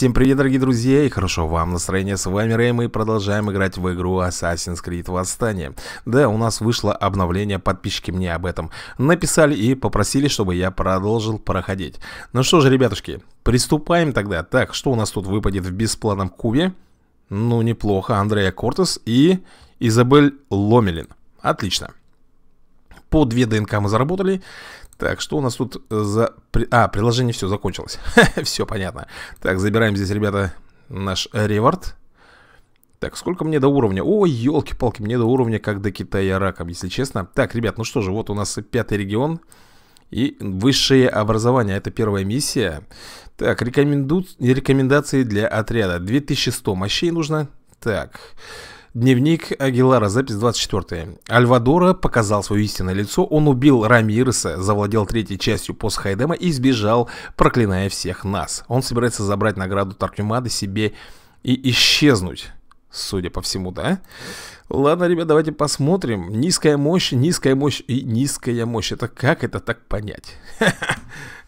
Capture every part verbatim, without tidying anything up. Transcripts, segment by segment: Всем привет, дорогие друзья, и хорошо вам настроение, с вами Рэй, мы продолжаем играть в игру Assassin's Creed: Восстание. Да, у нас вышло обновление, подписчики мне об этом написали и попросили, чтобы я продолжил проходить. Ну что же, ребятушки, приступаем тогда. Так, что у нас тут выпадет в бесплатном кубе? Ну, неплохо, Андрея Кортес и Изабель Ломелин. Отлично. По две ДНК мы заработали. Так, что у нас тут за... А, приложение все закончилось. Все понятно. Так, забираем здесь, ребята, наш реворд. Так, сколько мне до уровня? О, елки-палки, мне до уровня, как до Китая раком, если честно. Так, ребят, ну что же, вот у нас пятый регион. И высшее образование, это первая миссия. Так, рекоменду... рекомендации для отряда. две тысячи сто мощей нужно. Так... Дневник Агилара, запись двадцать четвёртая. Альвадора показал свое истинное лицо. Он убил Рамираса, завладел третьей частью пост Хайдема и сбежал, проклиная всех нас. Он собирается забрать награду Торквемады себе и исчезнуть, судя по всему, да? Ладно, ребят, давайте посмотрим. Низкая мощь, низкая мощь и низкая мощь. Это как это так понять?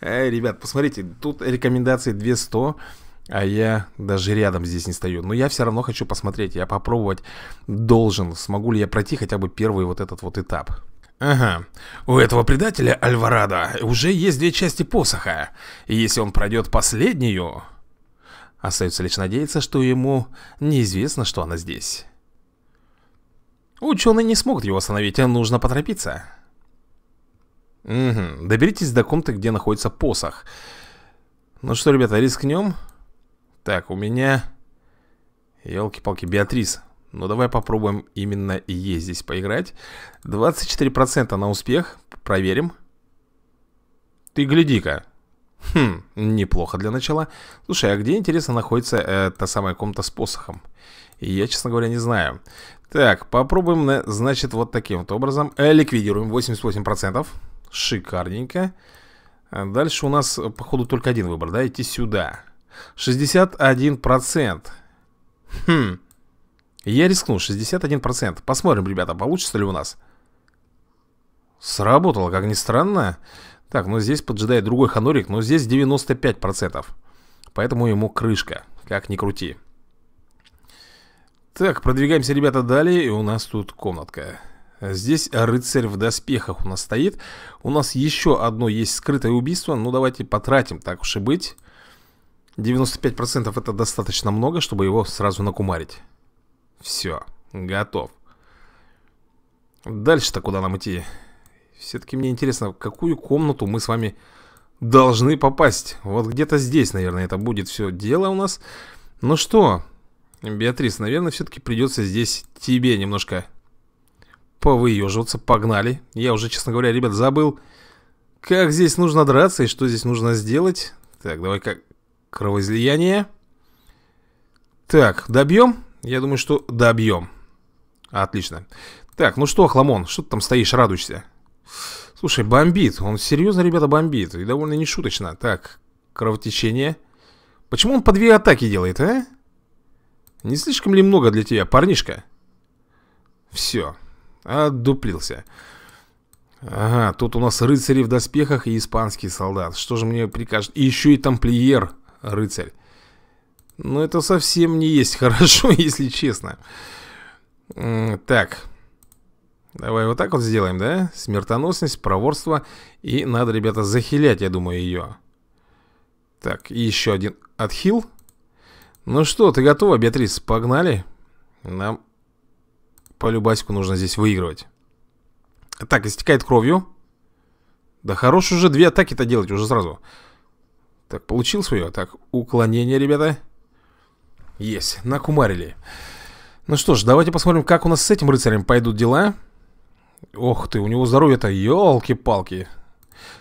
Ребят, посмотрите, тут рекомендации двести. А я даже рядом здесь не стою. Но я все равно хочу посмотреть. Я попробовать должен. Смогу ли я пройти хотя бы первый вот этот вот этап? Ага. У этого предателя Альварадо уже есть две части посоха. И если он пройдет последнюю... Остается лишь надеяться, что ему неизвестно, что она здесь. Ученые не смогут его остановить. Нужно поторопиться. Угу. Доберитесь до комнаты, где находится посох. Ну что, ребята, рискнем... Так, у меня, елки-палки, Беатрис. Ну, давай попробуем именно ей здесь поиграть. двадцать четыре процента на успех. Проверим. Ты гляди-ка. Хм, неплохо для начала. Слушай, а где, интересно, находится э, та самая комната с посохом? Я, честно говоря, не знаю. Так, попробуем, значит, вот таким вот образом. Э, ликвидируем восемьдесят восемь процентов. Шикарненько. Дальше у нас, походу, только один выбор, да? Идти сюда. шестьдесят один процент. Хм. Я рискну, шестьдесят один процент. Посмотрим, ребята, получится ли у нас. Сработало, как ни странно. Так, ну здесь поджидает другой ханорик. Но здесь девяносто пять процентов. Поэтому ему крышка, как ни крути. Так, продвигаемся, ребята, далее. И у нас тут комнатка. Здесь рыцарь в доспехах у нас стоит. У нас еще одно есть скрытое убийство. Ну давайте потратим, так уж и быть. девяносто пять процентов это достаточно много, чтобы его сразу накумарить. Все, готов. Дальше-то куда нам идти? Все-таки мне интересно, в какую комнату мы с вами должны попасть. Вот где-то здесь, наверное, это будет все дело у нас. Ну что, Беатрис, наверное, все-таки придется здесь тебе немножко повыеживаться. Погнали. Я уже, честно говоря, ребят, забыл, как здесь нужно драться и что здесь нужно сделать. Так, давай как... Кровоизлияние. Так, добьем? Я думаю, что добьем. Отлично. Так, ну что, хламон, что ты там стоишь, радуешься? Слушай, бомбит. Он серьезно, ребята, бомбит. И довольно нешуточно. Так, кровотечение. Почему он по две атаки делает, а? Не слишком ли много для тебя, парнишка? Все. Отдуплился. Ага, тут у нас рыцари в доспехах и испанский солдат. Что же мне прикажет? И еще и тамплиер. Рыцарь. Но это совсем не есть хорошо, если честно. Так. Давай вот так вот сделаем, да? Смертоносность, проворство. И надо, ребята, захилять, я думаю, ее. Так, и еще один отхил. Ну что, ты готова, Беатрис? Погнали. Нам по любасику нужно здесь выигрывать. Так, истекает кровью. Да хорош уже две атаки-то делать уже сразу. Так, получил свое. Так, уклонение, ребята. Есть, накумарили. Ну что ж, давайте посмотрим, как у нас с этим рыцарем пойдут дела. Ох ты, у него здоровье-то, елки-палки.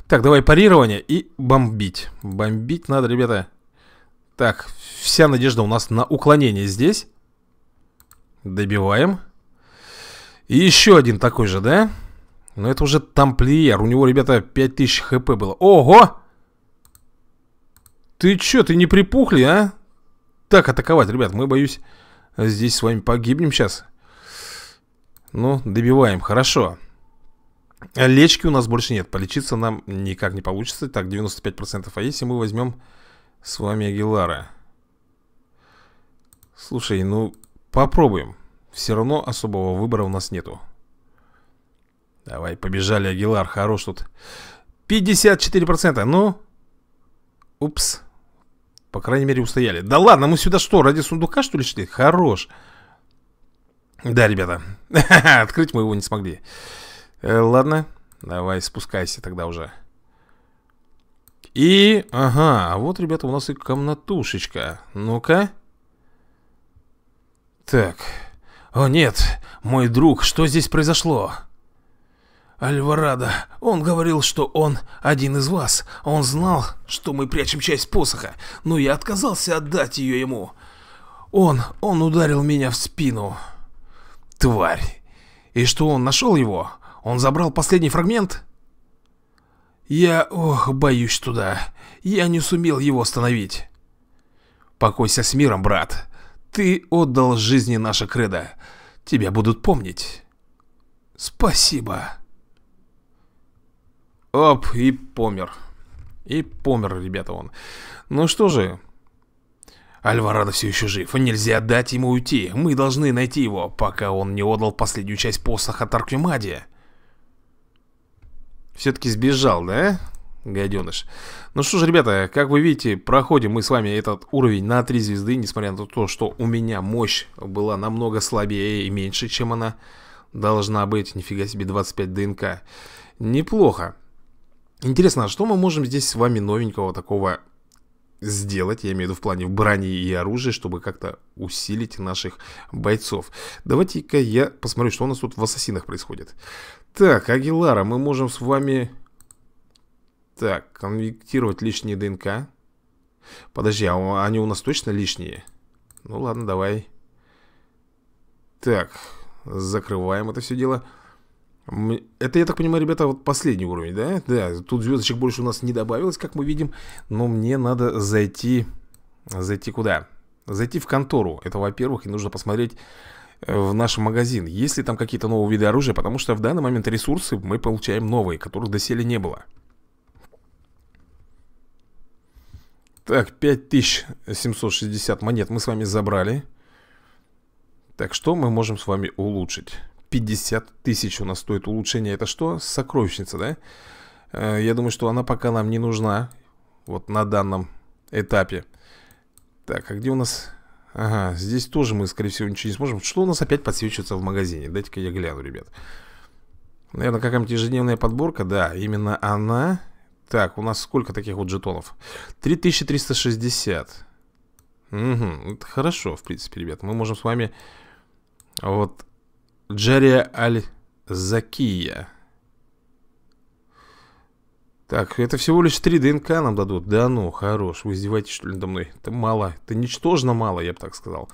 Так, давай парирование и бомбить. Бомбить надо, ребята. Так, вся надежда у нас на уклонение здесь. Добиваем. И еще один такой же, да? Но это уже тамплиер. У него, ребята, пять тысяч хп было. Ого! Ты чё, ты не припухли, а? Так атаковать, ребят, мы, боюсь, здесь с вами погибнем сейчас. Ну, добиваем, хорошо. Лечки у нас больше нет, полечиться нам никак не получится. Так, девяносто пять процентов, а если мы возьмем с вами Агилара? Слушай, ну попробуем. Все равно особого выбора у нас нету. Давай, побежали, Агилар, хорош тут. пятьдесят четыре процента, ну. Упс. По крайней мере, устояли. Да ладно, мы сюда что, ради сундука, что ли, шли? Хорош. Да, ребята. Открыть мы его не смогли. Э, ладно. Давай, спускайся тогда уже. И, ага, вот, ребята, у нас и комнатушечка. Ну-ка. Так. О, нет, мой друг, что здесь произошло? Альварадо, он говорил, что он один из вас. Он знал, что мы прячем часть посоха, но я отказался отдать ее ему. Он, он ударил меня в спину. Тварь. И что, он нашел его? Он забрал последний фрагмент? Я, ох, боюсь туда. Я не сумел его остановить. Покойся с миром, брат. Ты отдал жизни наше кредо. Тебя будут помнить. Спасибо. Оп, и помер. И помер, ребята, он. Ну что же. Альварадо все еще жив. Нельзя дать ему уйти. Мы должны найти его, пока он не отдал последнюю часть посоха Торквемаде. Все-таки сбежал, да? Гаденыш. Ну что же, ребята, как вы видите, проходим мы с вами этот уровень на три звезды. Несмотря на то, что у меня мощь была намного слабее и меньше, чем она должна быть. Нифига себе, двадцать пять ДНК. Неплохо. Интересно, а что мы можем здесь с вами новенького такого сделать? Я имею в виду в плане брони и оружия, чтобы как-то усилить наших бойцов. Давайте-ка я посмотрю, что у нас тут в ассасинах происходит. Так, Агилара, мы можем с вами... Так, конвертировать лишние ДНК. Подожди, а они у нас точно лишние? Ну ладно, давай. Так, закрываем это все дело. Это, я так понимаю, ребята, вот последний уровень, да? Да, тут звездочек больше у нас не добавилось, как мы видим. Но мне надо зайти... Зайти куда? Зайти в контору. Это, во-первых, и нужно посмотреть в наш магазин. Есть ли там какие-то новые виды оружия? Потому что в данный момент ресурсы мы получаем новые, которых доселе не было. Так, пять тысяч семьсот шестьдесят монет мы с вами забрали. Так, что мы можем с вами улучшить? пятьдесят тысяч у нас стоит улучшение. Это что? Сокровищница, да? Э, я думаю, что она пока нам не нужна. Вот на данном этапе. Так, а где у нас... Ага, здесь тоже мы, скорее всего, ничего не сможем. Что у нас опять подсвечивается в магазине? Дайте-ка я гляну, ребят. Наверное, какая-нибудь ежедневная подборка. Да, именно она. Так, у нас сколько таких вот жетонов? три тысячи триста шестьдесят. Угу, это хорошо, в принципе, ребят. Мы можем с вами... Вот... Джария Аль-Закия. Так, это всего лишь три ДНК нам дадут. Да ну, хорош, вы издеваетесь, что ли, надо мной? Это мало, это ничтожно мало, я бы так сказал.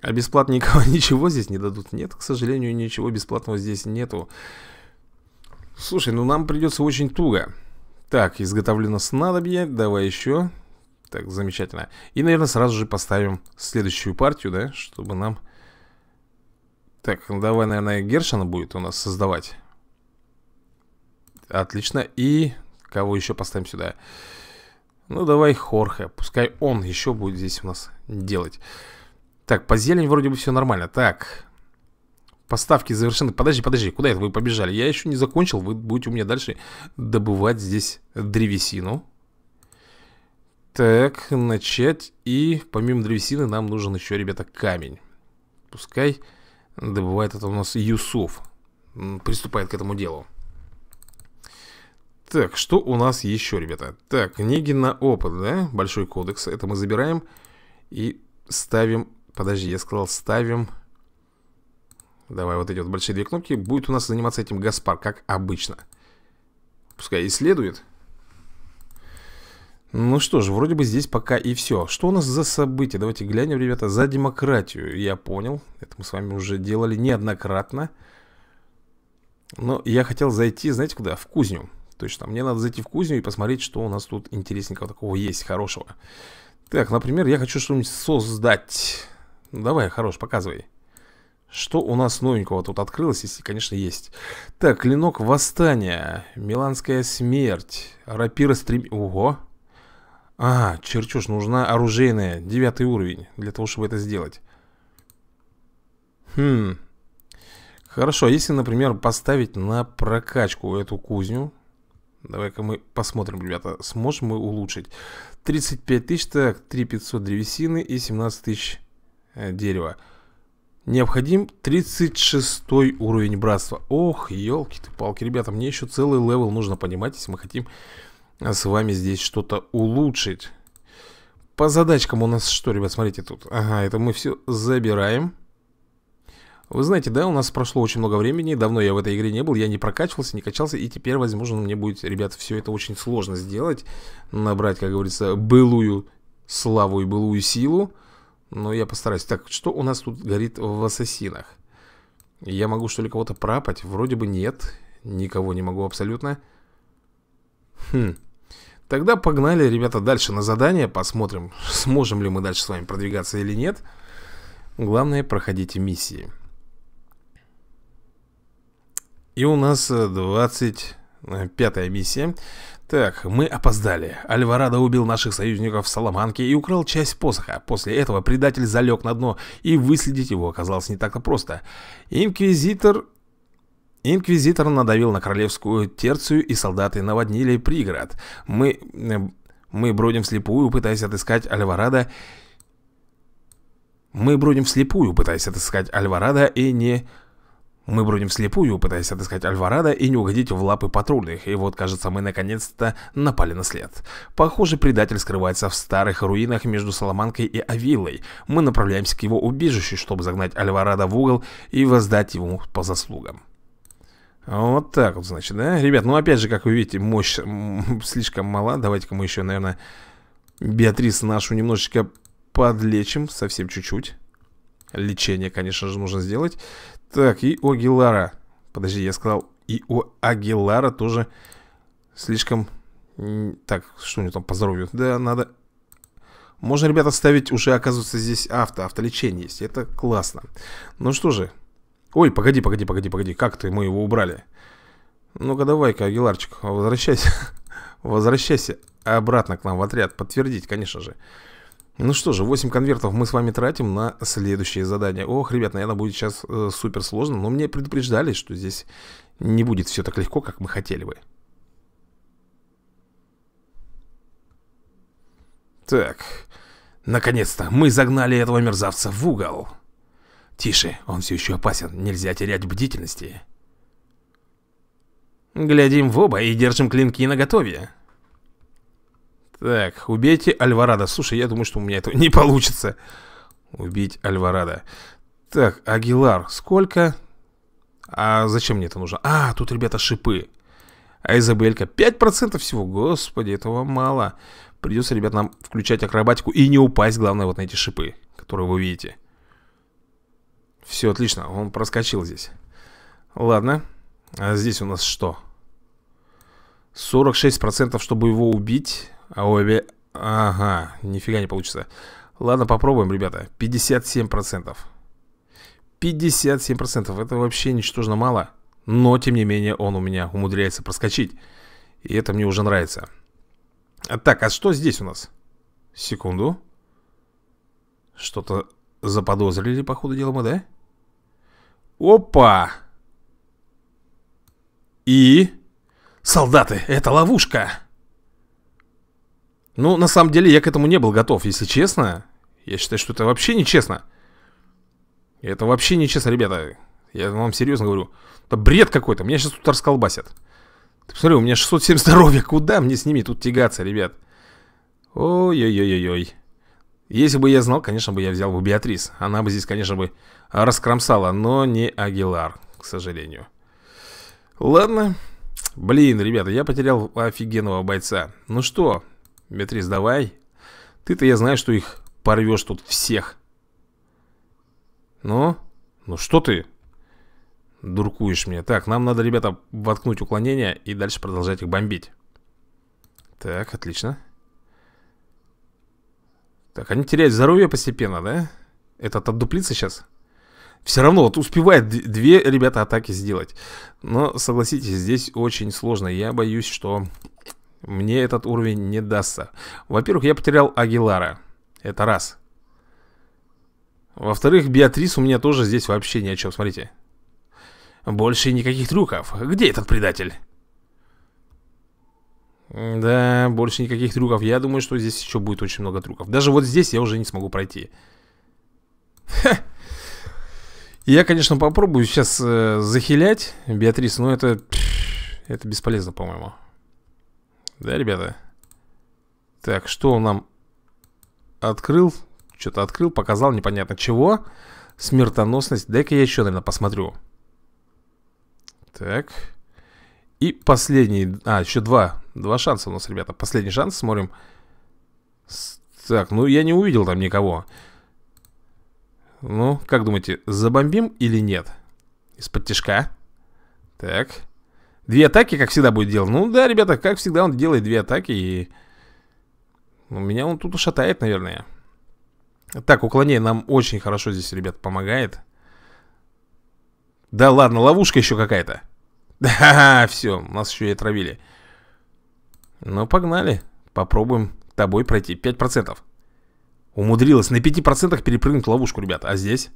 А бесплатно никого ничего здесь не дадут? Нет, к сожалению, ничего бесплатного здесь нету. Слушай, ну нам придется очень туго. Так, изготовлено снадобье, давай еще. Так, замечательно. И, наверное, сразу же поставим следующую партию, да, чтобы нам... Так, давай, наверное, Гершина будет у нас создавать. Отлично. И кого еще поставим сюда? Ну, давай Хорхе. Пускай он еще будет здесь у нас делать. Так, по зелени вроде бы все нормально. Так, поставки завершены. Подожди, подожди, куда это вы побежали? Я еще не закончил, вы будете у меня дальше добывать здесь древесину. Так, начать. И помимо древесины нам нужен еще, ребята, камень. Пускай... Добывает это у нас Юсов. Приступает к этому делу. Так, что у нас еще, ребята? Так, книги на опыт, да? Большой кодекс. Это мы забираем. И ставим... Подожди, я сказал ставим... Давай вот эти вот большие две кнопки. Будет у нас заниматься этим Гаспар, как обычно. Пускай исследует. Ну что же, вроде бы здесь пока и все. Что у нас за события? Давайте глянем, ребята, за демократию. Я понял, это мы с вами уже делали неоднократно. Но я хотел зайти, знаете куда? В кузню. Точно, мне надо зайти в кузню и посмотреть, что у нас тут интересненького такого есть, хорошего. Так, например, я хочу что-нибудь создать. Давай, хорош, показывай. Что у нас новенького тут открылось, если, конечно, есть. Так, клинок восстания, миланская смерть, рапира стрем... Ого! А, черчёж, нужна оружейная, девятый уровень, для того, чтобы это сделать. Хм. Хорошо, если, например, поставить на прокачку эту кузню. Давай-ка мы посмотрим, ребята, сможем мы улучшить. тридцать пять тысяч, так, три тысячи пятьсот древесины и семнадцать тысяч э, дерева. Необходим тридцать шестой уровень братства. Ох, елки-ты-палки, ребята, мне еще целый левел нужно понимать, если мы хотим с вами здесь что-то улучшить. По задачкам у нас что, ребят, смотрите тут. Ага, это мы все забираем. Вы знаете, да, у нас прошло очень много времени. Давно я в этой игре не был, я не прокачивался, не качался. И теперь, возможно, мне будет, ребят, все это очень сложно сделать. Набрать, как говорится, былую славу и былую силу. Но я постараюсь. Так, что у нас тут горит в ассасинах? Я могу, что ли, кого-то пропать? Вроде бы нет. Никого не могу абсолютно. Хм. Тогда погнали, ребята, дальше на задание. Посмотрим, сможем ли мы дальше с вами продвигаться или нет. Главное, проходите миссии. И у нас двадцать пятая миссия. Так, мы опоздали. Альварадо убил наших союзников в Саламанке и украл часть посоха. После этого предатель залег на дно, и выследить его оказалось не так-то просто. Инквизитор... Инквизитор надавил на королевскую терцию, и солдаты наводнили пригород. Мы... Мы бродим вслепую, пытаясь отыскать Альварадо... Мы бродим вслепую, пытаясь отыскать Альварадо и не... Мы бродим вслепую, пытаясь отыскать Альварадо и не угодить в лапы патрульных. И вот, кажется, мы наконец-то напали на след. Похоже, предатель скрывается в старых руинах между Саламанкой и Авилой. Мы направляемся к его убежищу, чтобы загнать Альварадо в угол и воздать ему по заслугам. Вот так вот, значит, да? Ребят, ну опять же, как вы видите, мощь слишком мала. Давайте-ка мы еще, наверное, Беатрис нашу немножечко подлечим. Совсем чуть-чуть. Лечение, конечно же, нужно сделать. Так, и у Агилара. Подожди, я сказал, и у Агилара тоже слишком... Так, что у него там по здоровью? Да, надо... Можно, ребята, ставить уже, оказывается, здесь авто. Автолечение есть, это классно. Ну что же... Ой, погоди, погоди, погоди, погоди. Как ты, мы его убрали? Ну-ка, давай-ка, Агиларчик, возвращайся. Возвращайся обратно к нам в отряд. Подтвердить, конечно же. Ну что же, восемь конвертов мы с вами тратим на следующее задание. Ох, ребят, наверное, будет сейчас э, супер сложно. Но мне предупреждали, что здесь не будет все так легко, как мы хотели бы. Так, наконец-то мы загнали этого мерзавца в угол. Тише, он все еще опасен, нельзя терять бдительности. Глядим в оба и держим клинки наготове. Так, убейте Альварадо. Слушай, я думаю, что у меня этого не получится. Убить Альварадо. Так, Агилар, сколько? А зачем мне это нужно? А, тут, ребята, шипы. А Изабелька, пять процентов всего. Господи, этого мало. Придется, ребят, нам включать акробатику и не упасть, главное, вот на эти шипы, которые вы видите. Все, отлично, он проскочил здесь. Ладно, а здесь у нас что? сорок шесть процентов, чтобы его убить. А обе... Ага, нифига не получится. Ладно, попробуем, ребята. пятьдесят семь процентов. пятьдесят семь процентов. Это вообще ничтожно мало. Но, тем не менее, он у меня умудряется проскочить. И это мне уже нравится. А, так, а что здесь у нас? Секунду. Что-то заподозрили, по ходу дела мы, да? Опа! И... Солдаты, это ловушка! Ну, на самом деле, я к этому не был готов, если честно. Я считаю, что это вообще нечестно. Это вообще нечестно, ребята. Я вам серьезно говорю. Это бред какой-то. Меня сейчас тут расколбасят. Ты посмотри, у меня шестьсот семь здоровья. Куда мне с ними тут тягаться, ребят? Ой-ой-ой-ой-ой. Если бы я знал, конечно бы я взял бы Беатрис. Она бы здесь, конечно бы, раскромсала. Но не Агилар, к сожалению. Ладно. Блин, ребята, я потерял офигенного бойца. Ну что... Беатрис, давай. Ты-то я знаю, что их порвешь тут всех. Ну? Ну что ты? Дуркуешь мне. Так, нам надо, ребята, воткнуть уклонение и дальше продолжать их бомбить. Так, отлично. Так, они теряют здоровье постепенно, да? Этот отдуплится сейчас? Все равно, вот успевает две, ребята, атаки сделать. Но, согласитесь, здесь очень сложно. Я боюсь, что... Мне этот уровень не дастся. Во-первых, я потерял Агилара. Это раз. Во-вторых, Беатрис у меня тоже здесь вообще ни о чем. Смотрите. Больше никаких трюков. Где этот предатель? Да, больше никаких трюков. Я думаю, что здесь еще будет очень много трюков. Даже вот здесь я уже не смогу пройти. Ха! Я, конечно, попробую сейчас э, захилять Беатрис, но это... Это бесполезно, по-моему. Да, ребята? Так, что он нам открыл? Что-то открыл, показал, непонятно чего. Смертоносность. Дай-ка я еще, наверное, посмотрю. Так. И последний... А, еще два. Два шанса у нас, ребята. Последний шанс, смотрим. Так, ну я не увидел там никого. Ну, как думаете, забомбим или нет? Из-под тишка. Так. Две атаки, как всегда, будет делать. Ну да, ребята, как всегда, он делает две атаки. И... Ну, меня он тут ушатает, наверное. Так, уклонение нам очень хорошо здесь, ребят, помогает. Да ладно, ловушка еще какая-то. Да, все, нас еще и отравили. Ну, погнали. Попробуем тобой пройти. пять процентов. Умудрилась на пяти процентах перепрыгнуть ловушку, ребята. А здесь?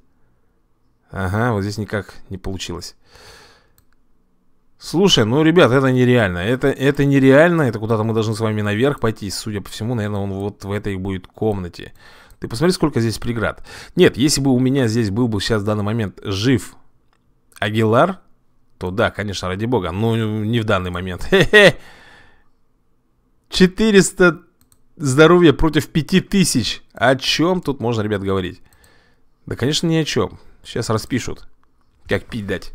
Ага, вот здесь никак не получилось. Слушай, ну, ребят, это нереально. Это, это нереально. Это куда-то мы должны с вами наверх пойти. Судя по всему, наверное, он вот в этой будет комнате. Ты посмотри, сколько здесь преград. Нет, если бы у меня здесь был бы сейчас в данный момент жив Агилар, то да, конечно, ради бога. Но не в данный момент. Хе-хе. четыреста... Здоровье против пяти тысяч. О чем тут можно, ребят, говорить? Да, конечно, ни о чем. Сейчас распишут, как пить дать.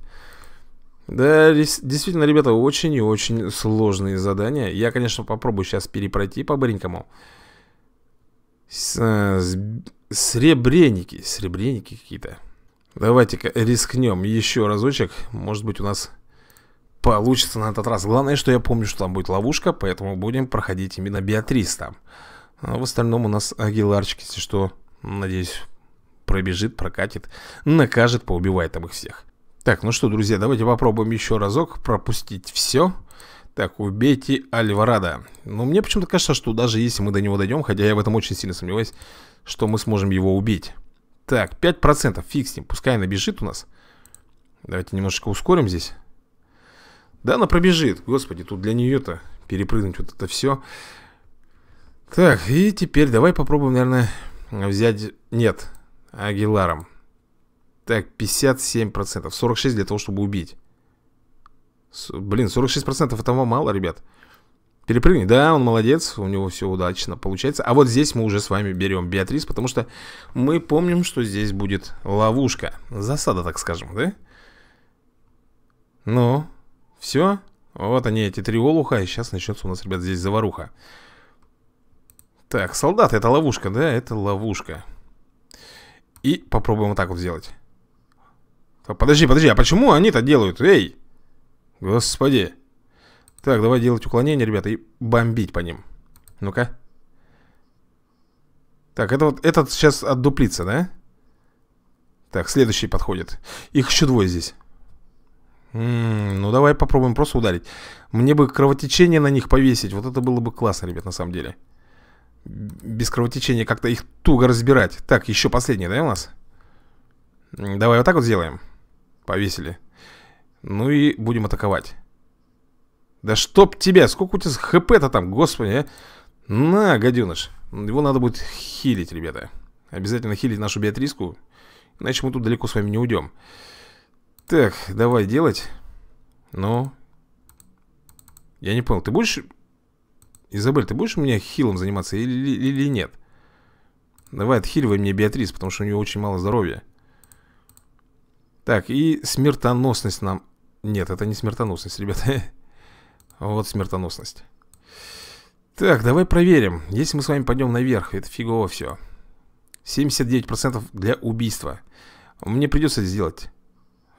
Да, действительно, ребята, очень и очень сложные задания. Я, конечно, попробую сейчас перепройти по-быренькому. Сребреники. Сребреники какие-то. Давайте-ка рискнем еще разочек. Может быть, у нас получится на этот раз. Главное, что я помню, что там будет ловушка, поэтому будем проходить именно Беатрис там. А в остальном у нас Агиларчик, если что, надеюсь, пробежит, прокатит, накажет, поубивает там их всех. Так, ну что, друзья, давайте попробуем еще разок пропустить все. Так, убейте Альварадо. Но мне почему-то кажется, что даже если мы до него дойдем, хотя я в этом очень сильно сомневаюсь, что мы сможем его убить. Так, пять процентов, фиг с ним, пускай она бежит у нас. Давайте немножечко ускорим здесь. Да, она пробежит. Господи, тут для нее-то перепрыгнуть вот это все. Так, и теперь давай попробуем, наверное, взять... Нет, Агиларом. Так, пятьдесят семь процентов. сорок шесть процентов для того, чтобы убить. С... Блин, сорок шесть процентов этого мало, ребят. Перепрыгни. Да, он молодец. У него все удачно получается. А вот здесь мы уже с вами берем Беатрис, потому что мы помним, что здесь будет ловушка. Засада, так скажем, да? Ну... Все, вот они, эти три олуха. И сейчас начнется у нас, ребят, здесь заваруха. Так, солдаты, это ловушка, да, это ловушка. И попробуем вот так вот сделать. Подожди, подожди, а почему они-то делают? Эй, господи. Так, давай делать уклонение, ребята, и бомбить по ним. Ну-ка. Так, это вот, этот сейчас отдуплится, да? Так, следующий подходит. Их еще двое здесь. М-м, ну давай попробуем просто ударить. Мне бы кровотечение на них повесить. Вот это было бы классно, ребят, на самом деле. Без кровотечения как-то их туго разбирать. Так, еще последний, да, у нас? Давай вот так вот сделаем. Повесили. Ну и будем атаковать. Да чтоб тебя, сколько у тебя хп-то там, господи, а? На, гаденыш. Его надо будет хилить, ребята. Обязательно хилить нашу Беатриску. Иначе мы тут далеко с вами не уйдем. Так, давай делать. Ну. Я не понял, ты будешь... Изабель, ты будешь у меня хилом заниматься или, или нет? Давай отхиливай мне Беатрис, потому что у нее очень мало здоровья. Так, и смертоносность нам... Нет, это не смертоносность, ребята. Вот смертоносность. Так, давай проверим. Если мы с вами пойдем наверх, это фигово все. семьдесят девять процентов для убийства. Мне придется это сделать.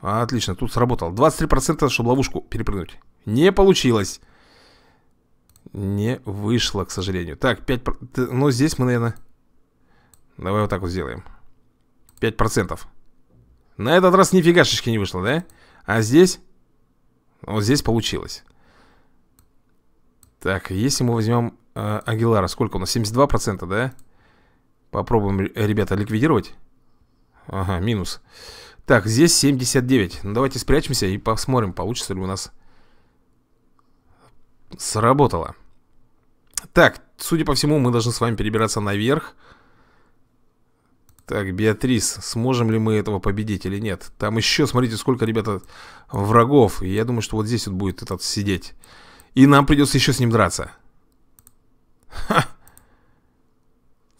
Отлично, тут сработало. двадцать три процента, чтобы ловушку перепрыгнуть. Не получилось. Не вышло, к сожалению. Так, пять процентов. Но здесь мы, наверное... Давай вот так вот сделаем. пять процентов. На этот раз нифигашечки не вышло, да? А здесь... Вот здесь получилось. Так, если мы возьмем э, Агилара, сколько у нас? семьдесят два процента, да? Попробуем, ребята, ликвидировать. Ага, минус. Так, здесь семьдесят девять. Ну, давайте спрячемся и посмотрим, получится ли у нас. Сработало. Так, судя по всему, мы должны с вами перебираться наверх. Так, Беатрис, сможем ли мы этого победить или нет? Там еще, смотрите, сколько, ребята, врагов. И я думаю, что вот здесь вот будет этот сидеть. И нам придется еще с ним драться. Ха!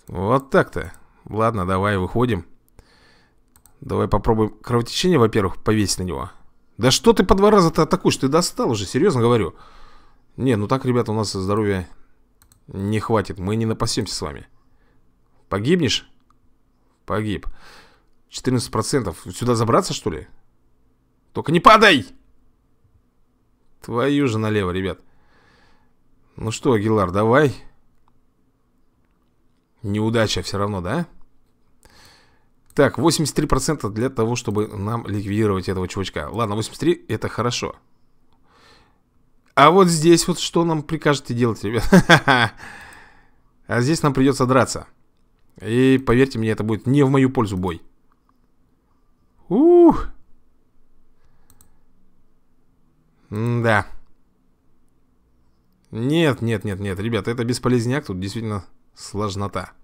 Вот так-то. Ладно, давай выходим. Давай попробуем кровотечение, во-первых, повесить на него. Да что ты по два раза-то атакуешь? Ты достал уже, серьезно говорю. Не, ну так, ребята, у нас здоровья не хватит. Мы не напасемся с вами. Погибнешь? Погиб. четырнадцать процентов. Сюда забраться, что ли? Только не падай! Твою же налево, ребят. Ну что, Агилар, давай. Неудача все равно, да? Так, восемьдесят три процента для того, чтобы нам ликвидировать этого чувачка. Ладно, восемьдесят три, это хорошо. А вот здесь вот что нам прикажете делать, ребят? А здесь нам придется драться. И поверьте мне, это будет не в мою пользу бой. Ух. Да. Нет, нет, нет, нет, ребята, это бесполезняк, тут действительно сложнота.